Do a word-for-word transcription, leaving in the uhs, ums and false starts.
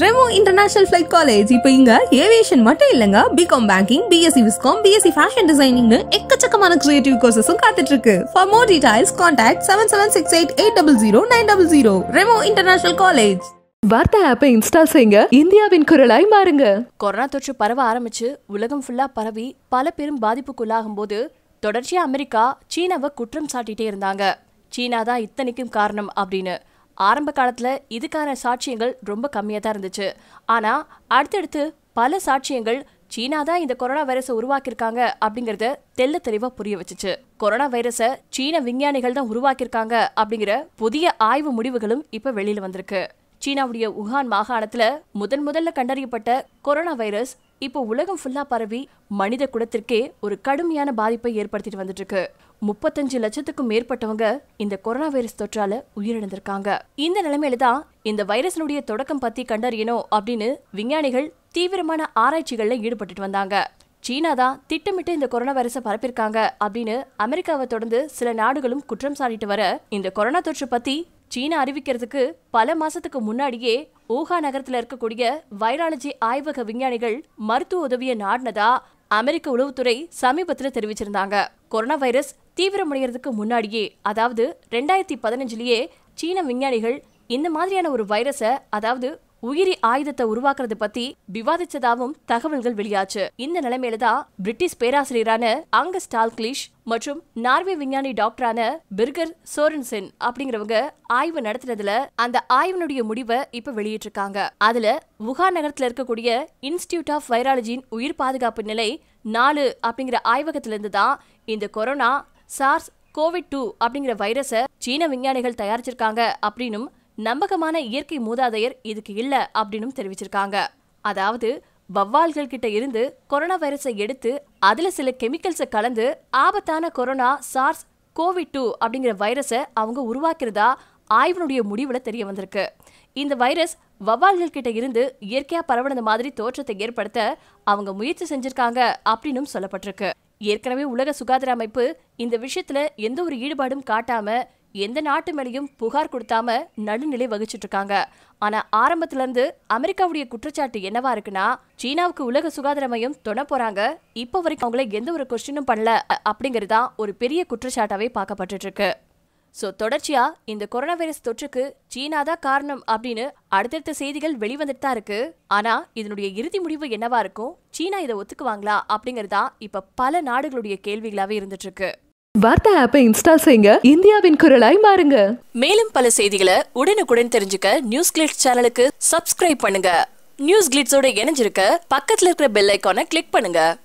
Remo International Flight College இப்போ இங்க aviation மட்டும் இல்லங்க B Com banking, B S C Viscom, B S C Fashion Designing னு எக்கச்சக்கமான கிரியேட்டிவ் கோர்சஸும் காத்துட்டு இருக்கு. For more details contact seven seven six eight eight zero zero nine zero zero. Remo International College. வார்த்தா ஆப்பை install செய்யுங்க. இந்தியாவின் குரலாய் மாறுங்க. கொரோனா தொற்று பரவ ஆரம்பிச்சு உலகம் ஃபுல்லா பரவி பல பெரும் பாதிப்புக்குள்ளாகும்போது தொடர்ச்சியா அமெரிக்கா சீனாவை குற்றம் சாட்டிட்டே இருந்தாங்க. சீனா தான் இத்தனைக்கும் காரணம் அப்படின்னு. ஆரம்ப காலத்துல இதுக்கான சாட்சியங்கள் ரொம்ப கம்மியா தான் இருந்துச்சு. ஆனா அடுத்தடுத்து பல சாட்சியங்கள் சீனா தான் இந்த கொரோனா வைரஸை உருவாக்கியிருக்காங்க அப்படிங்கறத தெல்ல தெளிவா புரிய வச்சுச்சு. கொரோனா வைரஸை சீன விஞ்ஞானிகள் தான் உருவாக்கியிருக்காங்க அப்படிங்கிற புதிய ஆய்வு முடிவுகளும் இப்ப வெளியில வந்திருக்கு. சீனாவுடைய உஹான் மாகாணத்துல முதன் முதல்ல கண்டறியப்பட்ட கொரோனா வைரஸ் இப்போ உலகம் ஃபுல்லா பரவி மனித குலத்திற்கே ஒரு கடுமையான பாதிப்பை ஏற்படுத்திட்டு வந்துட்டு இருக்கு. முப்பத்தஞ்சு லட்சத்துக்கும் மேற்பட்டவங்க இந்த கொரோனா வைரஸ் தொற்றால உயிரிழந்திருக்காங்க. இந்த நிலைமையில தான் இந்த வைரஸினுடைய தொடக்கம் பத்தி கண்டறியணும் அப்படின்னு விஞ்ஞானிகள் தீவிரமான ஆராய்ச்சிகள்ல ஈடுபட்டுட்டு வந்தாங்க. சீனா தான் திட்டமிட்டு இந்த கொரோனா வைரஸை பரப்பியிருக்காங்க அப்படின்னு அமெரிக்காவை தொடர்ந்து சில நாடுகளும் குற்றம் சாட்டிட்டு வர, இந்த கொரோனா தொற்று பத்தி சீனா அறிவிக்கிறதுக்கு பல மாசத்துக்கு முன்னாடியே ஊஹா நகரத்துல இருக்கக்கூடிய வைராலஜி ஆய்வக விஞ்ஞானிகள் மருத்துவ உதவிய நாடினதா அமெரிக்க உளவுத்துறை சமீபத்துல தெரிவிச்சிருந்தாங்க. கொரோனா வைரஸ் தீவிரமடைகிறதுக்கு முன்னாடியே, அதாவது ரெண்டாயிரத்தி பதினஞ்சுலயே சீன விஞ்ஞானிகள் இந்த மாதிரியான ஒரு வைரஸை, அதாவது உயிரி ஆயுதத்தை உருவாக்குறது பத்தி விவாதிச்சதாவும் தகவல்கள் வெளியாச்சு. இந்த நிலைமையில தான் பிரிட்டிஷ் பேராசிரியரான ஆங்கஸ் டால்க்லிஷ் மற்றும் நார்வே விஞ்ஞானி டாக்டரான பிர்கர் சோரன்சென் அப்படிங்கிறவங்க ஆய்வு நடத்துறதுல அந்த ஆய்வினுடைய முடிவை இப்ப வெளியிட்டு இருக்காங்க. அதுல உஹான் நகரத்துல இருக்கக்கூடிய இன்ஸ்டிடியூட் ஆஃப் வைராலஜியின் உயிர் பாதுகாப்பு நிலை நாலு அப்படிங்கிற ஆய்வகத்துல இருந்து தான் இந்த கொரோனா, சார்ஸ், கோவிட் டூ அப்படிங்கிற வைரஸை சீன விஞ்ஞானிகள் தயாரிச்சிருக்காங்க அப்படின்னும், நம்பகமான இயற்கை மூதாதையர் இதுக்கு இல்ல அப்படின்னு தெரிவிச்சிருக்காங்க. அதாவது வவ்வால்கள் கிட்ட இருந்து கொரோனா வைரஸை எடுத்து அதுல சில கெமிக்கல்ஸை கலந்து ஆபத்தான கொரோனா, சார்ஸ், கோவிட் டூ அப்படிங்கிற வைரஸை அவங்க உருவாக்குறதா ஆய்வினுடைய முடிவுல தெரிய வந்திருக்கு. இந்த வைரஸ் வவ்வால்கள் கிட்ட இருந்து இயற்கையா பரவன மாதிரி தோற்றத்தை ஏற்படுத்த அவங்க முயற்சி செஞ்சிருக்காங்க அப்படின்னு சொல்லப்பட்டிருக்கு. ஏற்கனவே உலக சுகாதார அமைப்பு இந்த விஷயத்துல எந்த ஒரு ஈடுபாடும் காட்டாம எந்த நாட்டு மேலையும் புகார் கொடுத்தாம நடுநிலை வகிச்சுட்டு இருக்காங்க. ஆனா ஆரம்பத்துல இருந்து அமெரிக்காவுடைய குற்றச்சாட்டு என்னவா இருக்குன்னா, சீனாவுக்கு உலக சுகாதார மையம் தொண போறாங்க, இப்ப வரைக்கும் அவங்கள எந்த ஒரு கொஸ்டினும் பண்ணல அப்படிங்கறதா ஒரு பெரிய குற்றச்சாட்டாவே பார்க்கப்பட்டு இருக்கு. சோ தொடர்ச்சியா இந்த கொரோனா வைரஸ் தொற்றுக்கு சீனா தான் காரணம் அப்படின்னு அடுத்தடுத்த செய்திகள் வெளிவந்துட்டு தான் இருக்கு. ஆனா இதனுடைய இறுதி முடிவு என்னவா இருக்கும், சீனா இதை ஒத்துக்குவாங்களா அப்படிங்கறதா இப்ப பல நாடுகளுடைய கேள்விகளாவே இருந்துட்டு இருக்கு. வார்த்தா ஆப்பை இன்ஸ்டால் செய்யுங்க. இந்தியாவின் குரலாய் மாறுங்க. மேலும் பல செய்திகளை உடனுக்குடன் தெரிஞ்சுக்க நியூஸ் கிளிட்ஸ் சேனலுக்கு சப்ஸ்கிரைப் பண்ணுங்க. நியூஸ் கிளிட்ஸோட இணைஞ்சிருக்க பக்கத்துல இருக்கிற பெல் ஐகானை கிளிக் பண்ணுங்க.